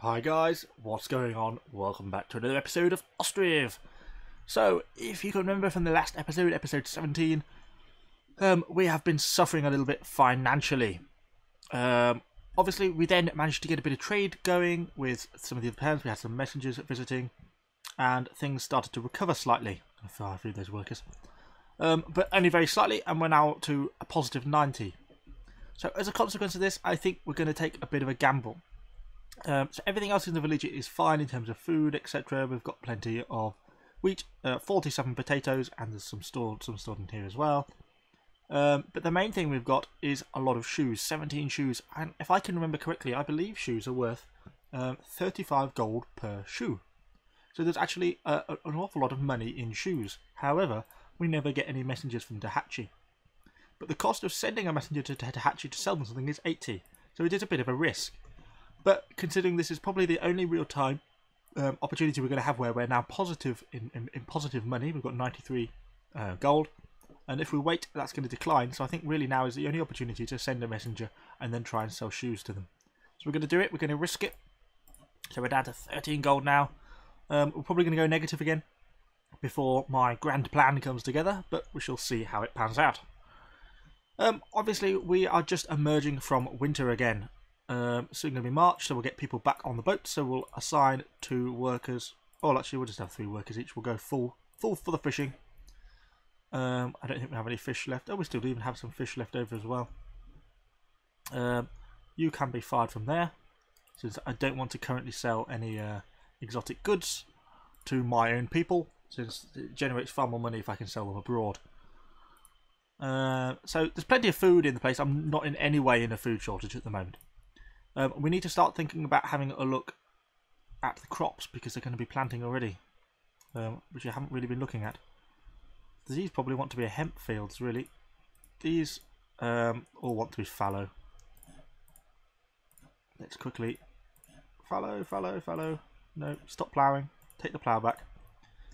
Hi guys, what's going on? Welcome back to another episode of Ostriv. So, if you can remember from the last episode, episode 17, we have been suffering a little bit financially. Obviously, we then managed to get a bit of trade going with some of the other parents. We had some messengers visiting, and things started to recover slightly. I fell through those workers. But only very slightly, and we're now to a positive 90. So, as a consequence of this, I think we're going to take a bit of a gamble. So everything else in the village is fine in terms of food, etc. We've got plenty of wheat, 47 potatoes, and there's some stored in here as well. But the main thing we've got is a lot of shoes, 17 shoes. And if I can remember correctly, I believe shoes are worth 35 gold per shoe. So there's actually an awful lot of money in shoes. However, we never get any messengers from Dehachi. But the cost of sending a messenger to Dehachi to sell them something is 80. So it is a bit of a risk. But considering this is probably the only real-time opportunity we're going to have where we're now positive in positive money, we've got 93 gold, and if we wait, that's going to decline. So I think really now is the only opportunity to send a messenger and then try and sell shoes to them. So we're going to do it. We're going to risk it. So we're down to 13 gold now. We're probably going to go negative again before my grand plan comes together, but we shall see how it pans out. Obviously, we are just emerging from winter again. Soon going to be March, so we'll get people back on the boat. So we'll assign 2 workers. Oh, actually, we'll just have 3 workers each. We'll go full for the fishing. I don't think we have any fish left. Oh, we still do even have some fish left over as well. You can be fired from there, since I don't want to currently sell any exotic goods to my own people, since it generates far more money if I can sell them abroad. So there's plenty of food in the place. I'm not in any way in a food shortage at the moment. We need to start thinking about having a look at the crops, because they're going to be planting already, which I haven't really been looking at. These probably want to be hemp fields, really. These all want to be fallow. Let's quickly... Fallow. No, stop ploughing. Take the plough back.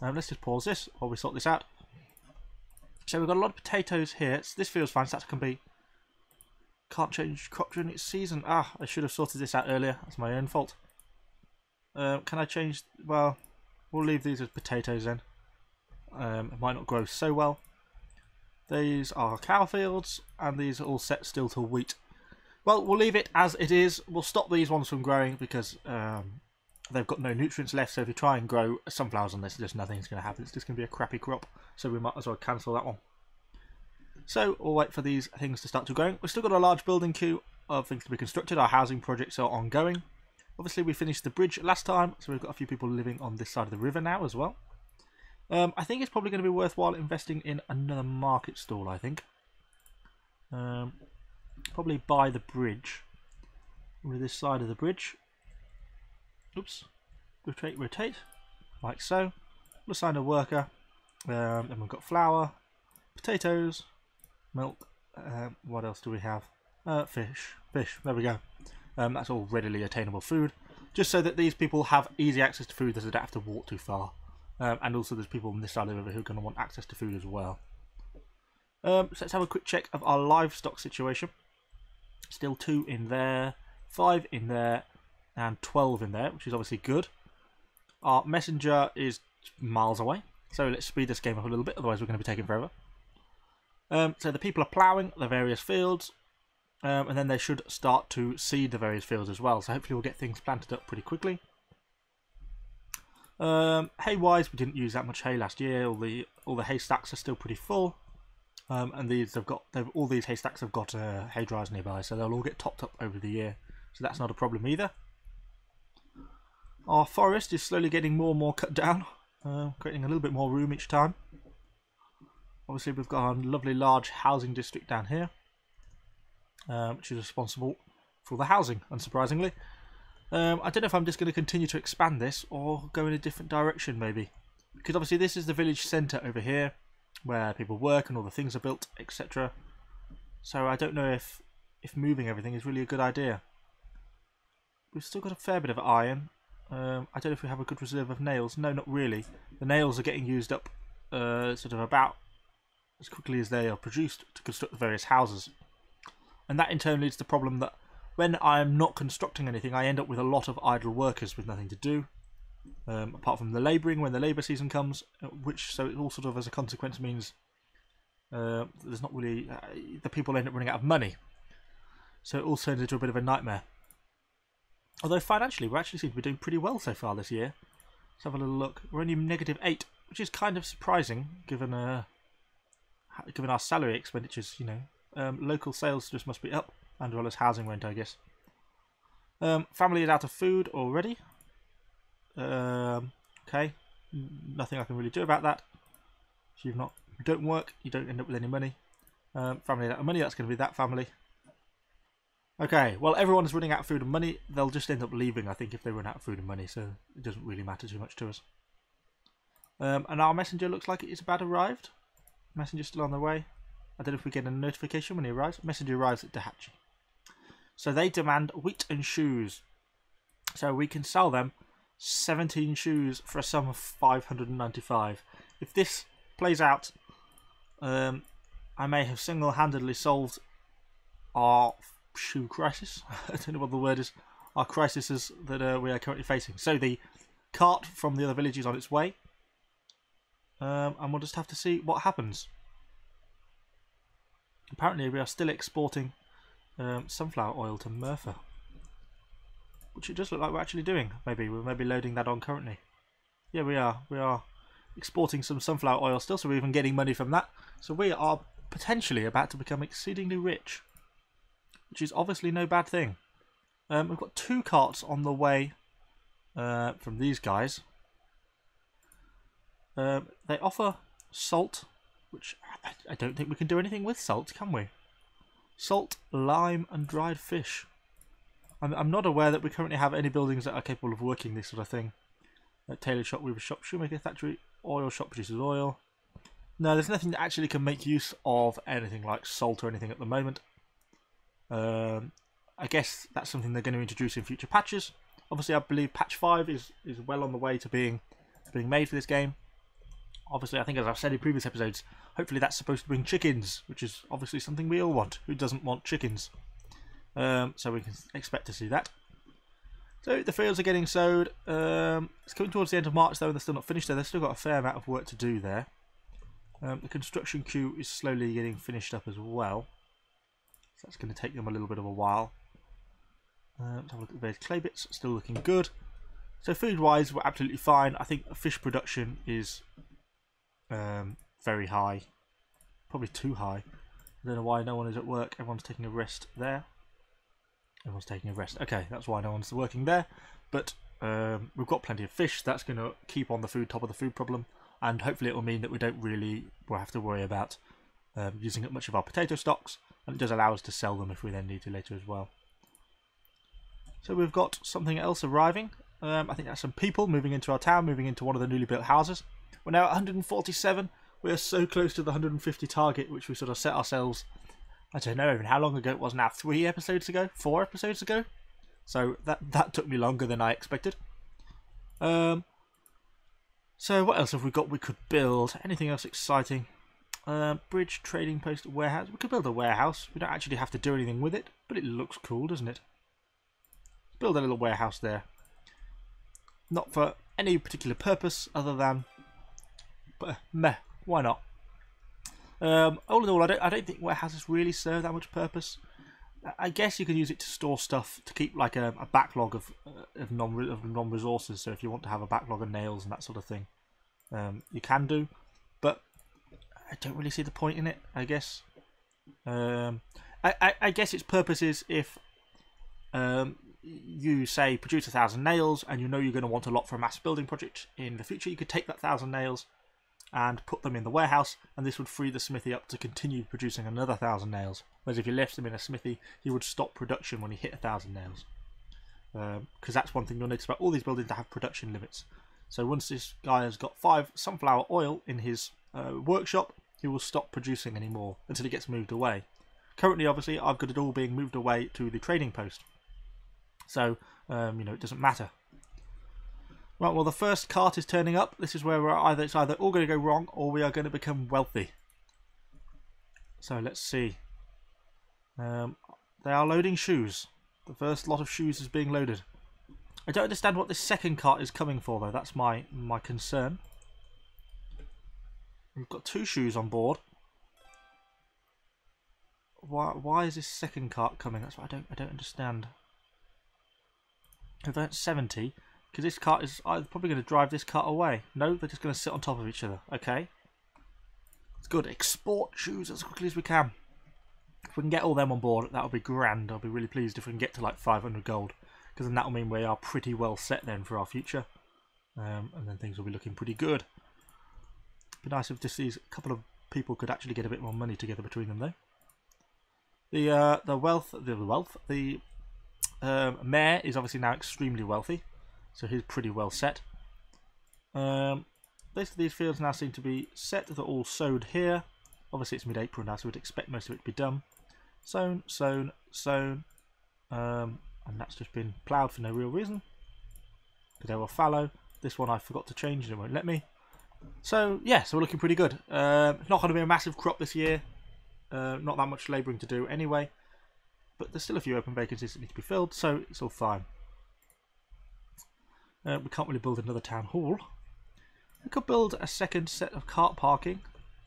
Let's just pause this while we sort this out. So we've got a lot of potatoes here. So this field's fine, so that can be... Can't change crop during its season. Ah, I should have sorted this out earlier. That's my own fault. Can I change? Well, we'll leave these as potatoes then. It might not grow so well. These are cow fields, and these are all set still to wheat. Well, we'll leave it as it is. We'll stop these ones from growing because they've got no nutrients left. So if you try and grow sunflowers on this, just nothing's going to happen. It's just going to be a crappy crop. So we might as well cancel that one. So we'll wait for these things to start to grow. We've still got a large building queue of things to be constructed. Our housing projects are ongoing. Obviously, we finished the bridge last time, so we've got a few people living on this side of the river now as well. I think it's probably going to be worthwhile investing in another market stall, I think. Probably by the bridge. Over this side of the bridge. Oops. Rotate. Like so. We'll assign a worker. Then we've got flour, potatoes, milk, what else do we have? Fish, there we go. That's all readily attainable food, just so that these people have easy access to food that they don't have to walk too far. And also there's people on this side of the river who are going to want access to food as well. So let's have a quick check of our livestock situation. Still 2 in there, 5 in there, and 12 in there, which is obviously good. Our messenger is miles away, so let's speed this game up a little bit, otherwise we're going to be taking forever. So the people are ploughing the various fields, and then they should start to seed the various fields as well. So hopefully we'll get things planted up pretty quickly. Hay-wise, we didn't use that much hay last year. All the haystacks are still pretty full, and all these haystacks have got hay dryers nearby, so they'll all get topped up over the year. So that's not a problem either. Our forest is slowly getting more and more cut down, creating a little bit more room each time. Obviously, we've got our lovely large housing district down here, which is responsible for the housing, unsurprisingly. I don't know if I'm just going to continue to expand this or go in a different direction, maybe. Because obviously this is the village centre over here, where people work and all the things are built, etc. So I don't know if moving everything is really a good idea. We've still got a fair bit of iron. I don't know if we have a good reserve of nails. No, not really. The nails are getting used up sort of about as quickly as they are produced to construct the various houses, and that in turn leads to the problem that when I'm not constructing anything, I end up with a lot of idle workers with nothing to do, apart from the labouring when the labour season comes, which so it all sort of as a consequence means there's not really the people end up running out of money. So it all turns into a bit of a nightmare. Although financially, we actually seem to be doing pretty well so far this year. Let's have a little look. We're only -8, which is kind of surprising given given our salary expenditures. You know, local sales just must be up, as well as housing rent, I guess. Family is out of food already. Okay, nothing I can really do about that. If you've not, you don't work, you don't end up with any money. Family out of money. That's going to be that family. Okay, well, everyone is running out of food and money. They'll just end up leaving, I think, if they run out of food and money, so it doesn't really matter too much to us. And our messenger looks like it's about arrived. Messenger's still on the way. I don't know if we get a notification when he arrives. Messenger arrives at Dehachi. So they demand wheat and shoes. So we can sell them 17 shoes for a sum of 595. If this plays out, I may have single-handedly solved our shoe crisis. I don't know what the word is. Our crises that we are currently facing. So the cart from the other village is on its way, and we'll just have to see what happens. Apparently, we are still exporting sunflower oil to Murpha, which it does look like we're actually doing. Maybe we're loading that on currently. Yeah, we are. We are exporting some sunflower oil still, so we're even getting money from that. So we are potentially about to become exceedingly rich, which is obviously no bad thing. We've got 2 carts on the way from these guys. They offer salt, which I don't think we can do anything with salt, can we? Salt, lime and dried fish. I'm not aware that we currently have any buildings that are capable of working this sort of thing. A tailor shop, weaver shop, shoemaker factory, oil shop produces oil. No, there's nothing that actually can make use of anything like salt or anything at the moment. I guess that's something they're going to introduce in future patches. Obviously, I believe patch 5 is well on the way to being made for this game. Obviously, I think as I've said in previous episodes, hopefully that's supposed to bring chickens, which is obviously something we all want. Who doesn't want chickens? So we can expect to see that. So the fields are getting sowed. It's coming towards the end of March though, and they're still not finished there. They've still got a fair amount of work to do there. The construction queue is slowly getting finished up as well. So that's going to take them a little bit of a while. Let's have a look at the various clay bits. Still looking good. So food-wise, we're absolutely fine. I think fish production is very high. Probably too high. I don't know why no one is at work. Everyone's taking a rest there. Everyone's taking a rest. Okay, that's why no one's working there. But we've got plenty of fish. That's going to keep on the food, top of the food problem. And hopefully it will mean that we don't really have to worry about using up much of our potato stocks. And it does allow us to sell them if we then need to later as well. So we've got something else arriving. I think that's some people moving into our town, moving into one of the newly built houses. We're now at 147. We're so close to the 150 target, which we sort of set ourselves, I don't know even how long ago it was now, 3 episodes ago, 4 episodes ago. So that took me longer than I expected. So what else have we got we could build? Anything else exciting? Bridge, trading post, warehouse. We could build a warehouse. We don't actually have to do anything with it, but it looks cool, doesn't it? Build a little warehouse there. Not for any particular purpose other than, but meh, why not? All in all, I don't think warehouses really serve that much purpose. I guess you can use it to store stuff, to keep like a backlog of non resources. So if you want to have a backlog of nails and that sort of thing, you can do, but I don't really see the point in it, I guess. I guess its purpose is if you, say, produce 1,000 nails and you know you're going to want a lot for a mass building project in the future, you could take that 1,000 nails and put them in the warehouse, and this would free the smithy up to continue producing another 1,000 nails. Whereas if you left them in a smithy, he would stop production when he hit 1,000 nails. Because that's one thing you'll notice about all these buildings that have production limits. So once this guy has got 5 sunflower oil in his workshop, he will stop producing anymore until it gets moved away. Currently, obviously, I've got it all being moved away to the trading post, so you know, it doesn't matter. Right, well, the first cart is turning up. This is where we're it's either all going to go wrong or we are going to become wealthy. So let's see. They are loading shoes. The first lot of shoes is being loaded. I don't understand what this second cart is coming for, though. That's my concern. We've got two shoes on board. Why is this second cart coming? That's what I don't understand. If they're at 70, because this cart is probably going to drive this cart away. No, they're just going to sit on top of each other. Okay, it's good. Export shoes as quickly as we can. If we can get all them on board, that'll be grand. I'll be really pleased if we can get to like 500 gold, because then that'll mean we are pretty well set then for our future, and then things will be looking pretty good. It'd be nice if just these couple of people could actually get a bit more money together between them, though. The mayor is obviously now extremely wealthy, so he's pretty well set. Most of these fields now seem to be set. They're all sowed here. Obviously it's mid-April now, so we'd expect most of it to be done. Sown, sown, sown, and that's just been ploughed for no real reason, because they were fallow. This one I forgot to change and it won't let me. So yeah, so we're looking pretty good. Not going to be a massive crop this year. Not that much labouring to do anyway, but there's still a few open vacancies that need to be filled, so it's all fine. We can't really build another town hall. We could build a second set of cart parking.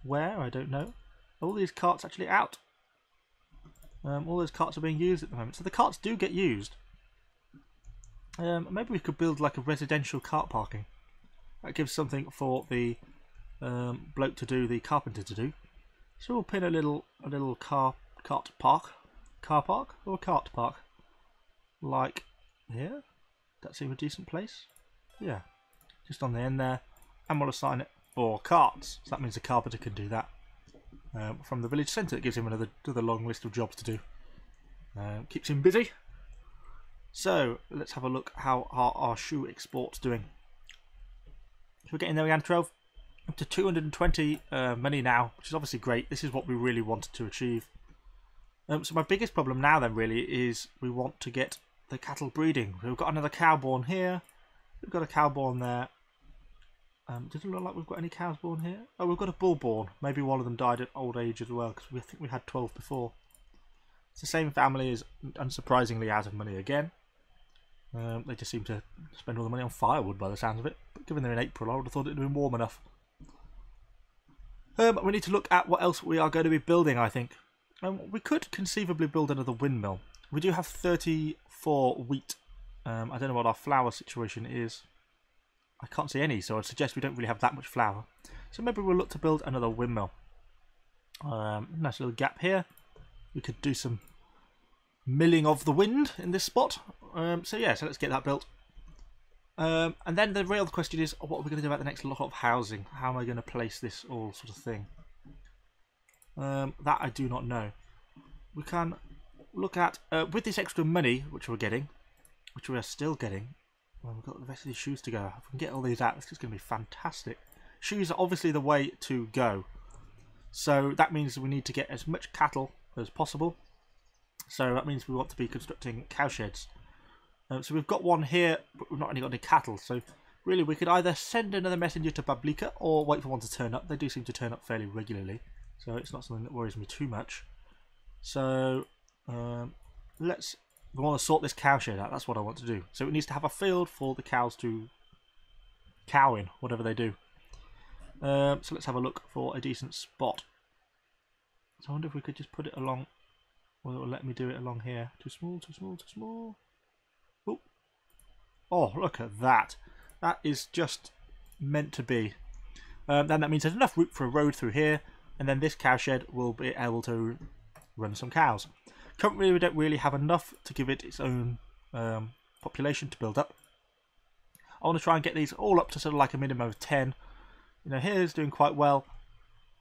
Where? I don't know. All these carts actually out. All those carts are being used at the moment, so the carts do get used. Maybe we could build like a residential cart parking. That gives something for the bloke to do, the carpenter to do. So we'll pin a little cart park like here. That seems a decent place. Yeah, just on the end there, and we'll assign it for carts. So that means the carpenter can do that from the village centre. It gives him another long list of jobs to do. Keeps him busy. So let's have a look how our shoe export's doing. So we're getting there again, 12. Up to 220 money now, which is obviously great. This is what we really wanted to achieve. So my biggest problem now then really is we want to get the cattle breeding. We've got another cow born here. We've got a cow born there. Does it look like we've got any cows born here? Oh, we've got a bull born. Maybe one of them died at old age as well, because we think we had 12 before. It's the same family, is unsurprisingly out of money again. They just seem to spend all the money on firewood by the sounds of it. But given they're in April, I would have thought it would have been warm enough. We need to look at what else we are going to be building, I think. We could conceivably build another windmill. We do have 34 wheat. I don't know what our flour situation is. I can't see any, so I'd suggest we don't really have that much flour. So maybe we'll look to build another windmill. Nice little gap here. We could do some milling of the wind in this spot. So yeah, so let's get that built. And then the real question is, what are we going to do about the next lot of housing? How am I going to place this all sort of thing? That I do not know. We can look at, with this extra money, which we're getting, which we are still getting. Well, we've got the rest of these shoes to go. If we can get all these out, this is going to be fantastic. Shoes are obviously the way to go. So that means we need to get as much cattle as possible. So that means we want to be constructing cow sheds. So we've got one here, but we've not really got any cattle, so really we could either send another messenger to Publika or wait for one to turn up. They do seem to turn up fairly regularly, so it's not something that worries me too much. So we want to sort this cow shed out. That's what I want to do. So it needs to have a field for the cows to cow in, whatever they do. So let's have a look for a decent spot. So I wonder if we could just put it along, whether it will let me do it along here. Too small, too small, too small. Oh, look at that. That is just meant to be. Then that means there's enough route for a road through here, and then this cow shed will be able to run some cows. Currently, we don't really have enough to give it its own population to build up. I want to try and get these all up to sort of like a minimum of 10. You know, here's doing quite well.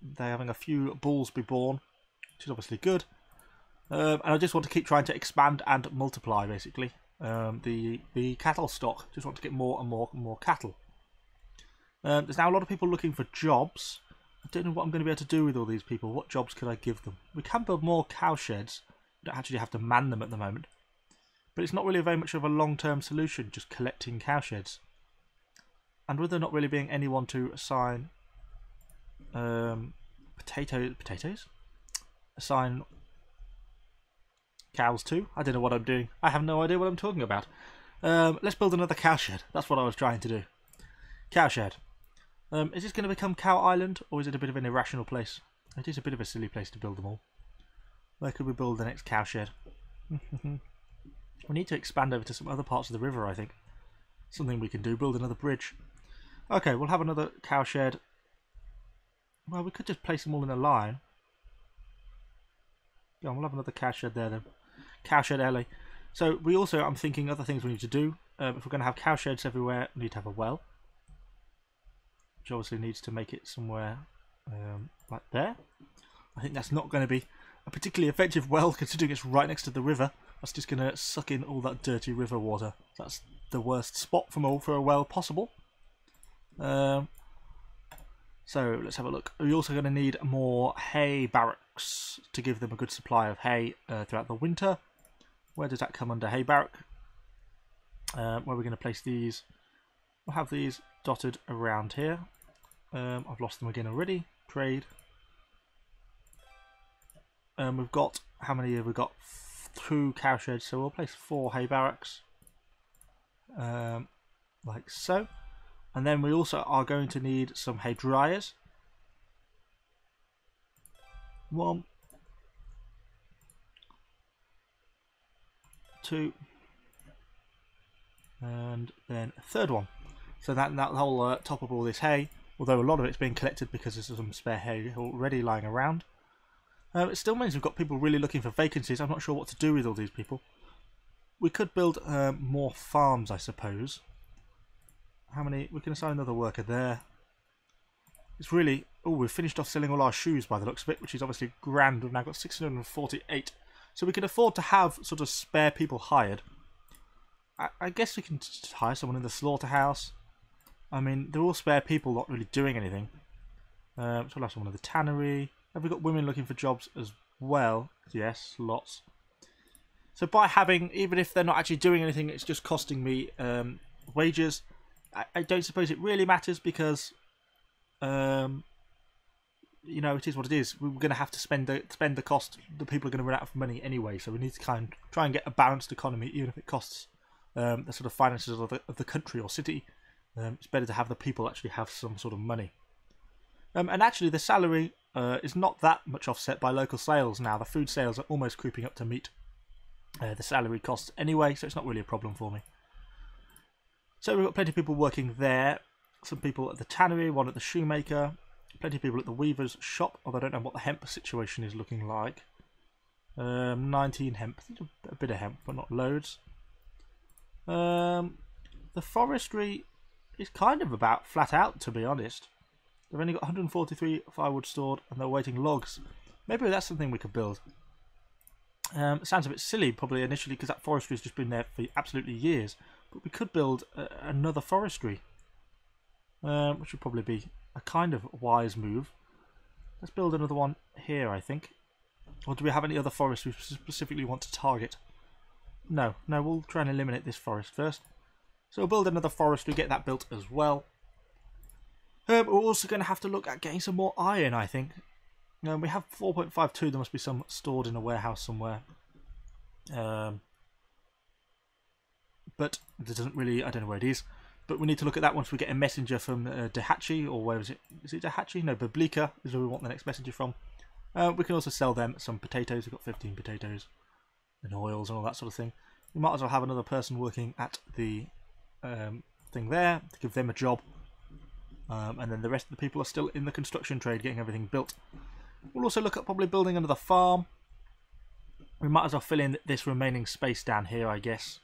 They're having a few bulls be born, which is obviously good. And I just want to keep trying to expand and multiply, basically. The cattle stock, just want to get more and more cattle. There's now a lot of people looking for jobs. I don't know what I'm going to be able to do with all these people. What jobs could I give them? We can build more cow sheds. We don't actually have to man them at the moment, but it's not really very much of a long-term solution, just collecting cow sheds. And with there not really being anyone to assign Cows too? I don't know what I'm doing. I have no idea what I'm talking about. Let's build another cow shed. That's what I was trying to do. Cow shed. Is this going to become Cow Island, or is it a bit of an irrational place? It is a bit of a silly place to build them all. Where could we build the next cow shed? We need to expand over to some other parts of the river, I think. Something we can do. Build another bridge. Okay, we'll have another cow shed. Well, we could just place them all in a line. Yeah, we'll have another cow shed there then. Cow shed alley. So we also, I'm thinking other things we need to do. If we're going to have cow sheds everywhere, we need to have a well. Which obviously needs to make it somewhere like there. I think that's not going to be a particularly effective well, considering it's right next to the river. That's just going to suck in all that dirty river water. That's the worst spot from all for a well possible. So let's have a look. We're also going to need more hay barracks to give them a good supply of hay throughout the winter. Where does that come under? Hay barrack. Where are we going to place these? We'll have these dotted around here. I've lost them again already. Trade. We've got, how many have we got? 2 cow sheds, so we'll place 4 hay barracks. Like so. And then we also are going to need some hay dryers. 1, 2, and then a third one. So that whole top of all this hay, although a lot of it's being collected because there's some spare hay already lying around. It still means we've got people really looking for vacancies. I'm not sure what to do with all these people. We could build more farms, I suppose. How many? We can assign another worker there. It's really... Oh, we've finished off selling all our shoes by the looks of it, which is obviously grand. We've now got 648. So we can afford to have sort of spare people hired. I guess we can just hire someone in the slaughterhouse. I mean, they're all spare people, not really doing anything. So we'll have someone in the tannery. Have we got women looking for jobs as well? Yes, lots. So by having, even if they're not actually doing anything, it's just costing me wages. I don't suppose it really matters because, you know, it is what it is. We're going to have to spend the cost. The people are going to run out of money anyway, so we need to kind of try and get a balanced economy, even if it costs the sort of finances of the country or city. It's better to have the people actually have some sort of money. And actually, the salary... is not that much offset by local sales now. The food sales are almost creeping up to meet the salary costs anyway, so it's not really a problem for me. So we've got plenty of people working there. Some people at the tannery, one at the shoemaker, plenty of people at the weaver's shop, although I don't know what the hemp situation is looking like. 19 hemp, a bit of hemp, but not loads. The forestry is kind of about flat out, to be honest. They've only got 143 firewood stored and they're waiting logs. Maybe that's something we could build. It sounds a bit silly probably initially because that forestry has just been there for absolutely years. But we could build another forestry. Which would probably be a kind of wise move. Let's build another one here, I think. Or do we have any other forests we specifically want to target? No, we'll try and eliminate this forest first. So we'll build another forestry, get that built as well. We're also going to have to look at getting some more iron, I think. We have 4.52, there must be some stored in a warehouse somewhere. But it doesn't really, I don't know where it is. But we need to look at that once we get a messenger from Dehachi, or where is it? Is it Dehachi? No, Publika is where we want the next messenger from. We can also sell them some potatoes. We've got 15 potatoes and oils and all that sort of thing. We might as well have another person working at the thing there to give them a job. And then the rest of the people are still in the construction trade, getting everything built. We'll also look at probably building another farm. We might as well fill in this remaining space down here, I guess.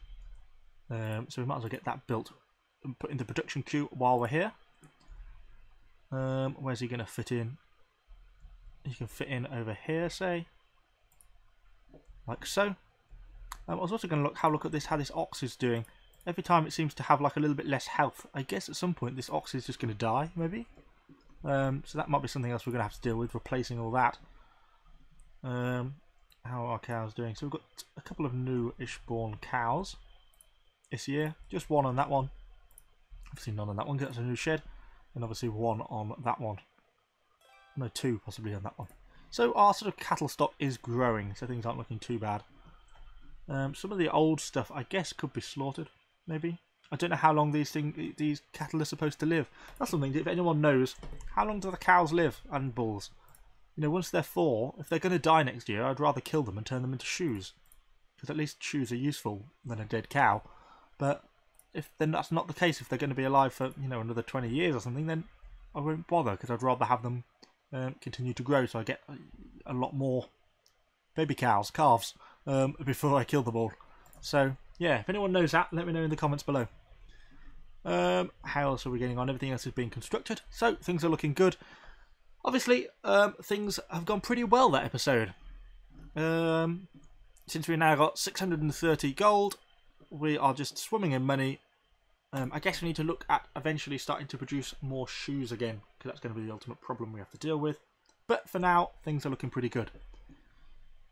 So we might as well get that built and put in the production queue while we're here. Where's he going to fit in? He can fit in over here, say. Like so. I was also going to have a look at this, how this ox is doing. Every time it seems to have like a little bit less health. I guess at some point this ox is just going to die, maybe. So that might be something else we're going to have to deal with, replacing all that. How are our cows doing? So we've got a couple of new-ish born cows this year. Just one on that one. Obviously none on that one, because that's a new shed. And obviously one on that one. No, 2 possibly on that one. So our sort of cattle stock is growing, so things aren't looking too bad. Some of the old stuff, I guess, could be slaughtered, maybe. I don't know how long these cattle are supposed to live. That's something, if anyone knows, how long do the cows live and bulls? You know, once they're four, if they're going to die next year, I'd rather kill them and turn them into shoes. Because at least shoes are useful than a dead cow. But if then that's not the case, if they're going to be alive for, you know, another 20 years or something, then I won't bother because I'd rather have them continue to grow so I get a lot more baby cows, calves, before I kill them all. So, yeah, if anyone knows that, let me know in the comments below. How else are we getting on? Everything else is being constructed, so things are looking good. Obviously, things have gone pretty well that episode. Since we now got 630 gold, we are just swimming in money. I guess we need to look at eventually starting to produce more shoes again, because that's going to be the ultimate problem we have to deal with. But for now, things are looking pretty good.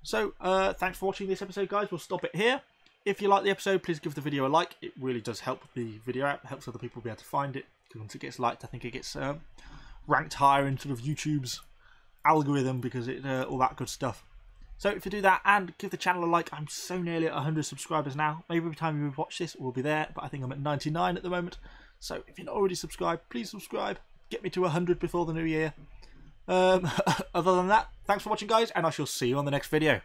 So, thanks for watching this episode, guys. We'll stop it here. If you like the episode, please give the video a like. It really does help the video out. It helps other people be able to find it. Because once it gets liked, I think it gets ranked higher in sort of YouTube's algorithm because it all that good stuff. So if you do that and give the channel a like, I'm so nearly at 100 subscribers now. Maybe by the time you watch this, we'll be there. But I think I'm at 99 at the moment. So if you're not already subscribed, please subscribe. Get me to 100 before the new year. Other than that, thanks for watching, guys. And I shall see you on the next video.